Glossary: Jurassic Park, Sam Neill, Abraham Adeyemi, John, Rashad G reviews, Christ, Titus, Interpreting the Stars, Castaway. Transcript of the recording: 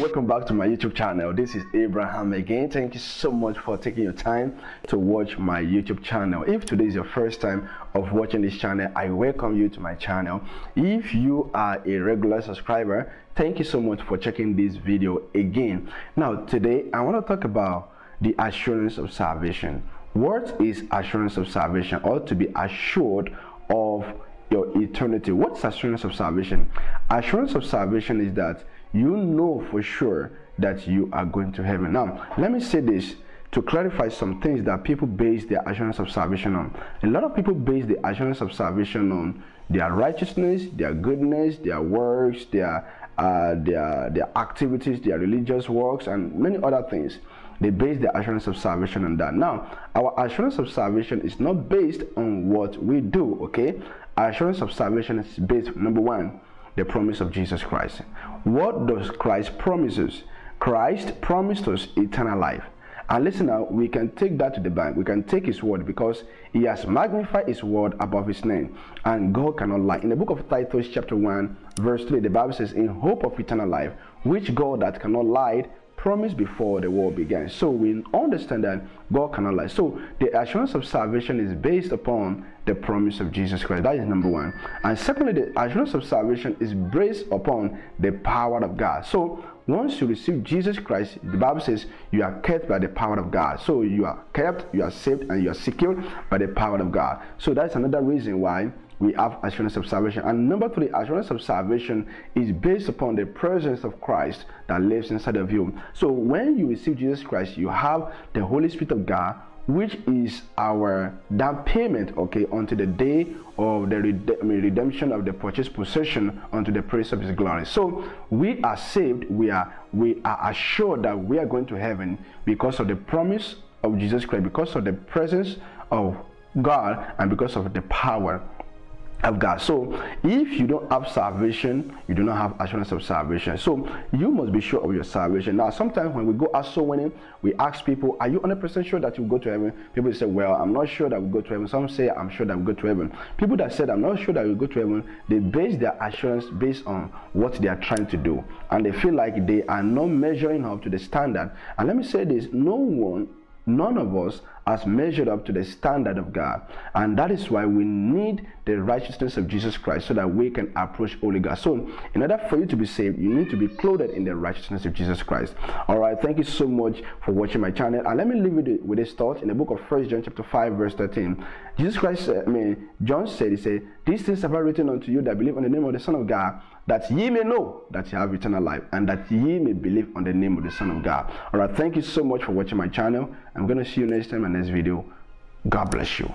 welcome back to my YouTube channel. This is Abraham again. Thank you so much for taking your time to watch my YouTube channel. If today is your first time of watching this channel, I welcome you to my channel. If you are a regular subscriber, thank you so much for checking this video again. Now today I want to talk about the assurance of salvation. What is assurance of salvation, or to be assured of your eternity? What's assurance of salvation? Assurance of salvation is that you know for sure that you are going to heaven. Now, let me say this to clarify some things that people base their assurance of salvation on. A lot of people base the assurance of salvation on their righteousness, their goodness, their works, their activities, their religious works, and many other things. They base their assurance of salvation on that. Now, our assurance of salvation is not based on what we do, okay? Our assurance of salvation is based, number one, the promise of Jesus Christ. What does Christ promise us? Christ promised us eternal life. And listen now, we can take that to the bank. We can take his word, because he has magnified his word above his name. And God cannot lie. In the book of Titus chapter 1, verse 3, the Bible says, in hope of eternal life, which God that cannot lie, promised before the world began. So we understand that God cannot lie. So the assurance of salvation is based upon the promise of Jesus Christ. That is number one. And secondly, the assurance of salvation is based upon the power of God. So once you receive Jesus Christ, the Bible says you are kept by the power of God. So you are kept, you are saved, and you are secured by the power of God. So that's another reason why we have assurance of salvation. And number three, assurance of salvation is based upon the presence of Christ that lives inside of you. So when you receive Jesus Christ, you have the Holy Spirit of God, which is our down payment, okay, unto the day of the redemption of the purchased possession, unto the praise of his glory. So we are saved, we are assured that we are going to heaven because of the promise of Jesus Christ, because of the presence of God, and because of the power of God. So if you don't have salvation, you do not have assurance of salvation. So you must be sure of your salvation. Now, sometimes when we go out soul winning, we ask people, are you 100% sure that you go to heaven? People say, well, I'm not sure that we go to heaven. Some say, I'm sure that we go to heaven. People that said, I'm not sure that we go to heaven, they base their assurance based on what they are trying to do. And they feel like they are not measuring up to the standard. And let me say this, none of us has measured up to the standard of God, and that is why we need the righteousness of Jesus Christ, so that we can approach holy God. So in order for you to be saved, you need to be clothed in the righteousness of Jesus Christ. All right, thank you so much for watching my channel, and let me leave you with this thought in the book of 1 John chapter 5 verse 13. Jesus Christ, John said, he said, these things have I written unto you that believe on the name of the Son of God, that ye may know that ye have eternal life, and that ye may believe on the name of the Son of God. All right, thank you so much for watching my channel. I'm going to see you next time in this video. God bless you.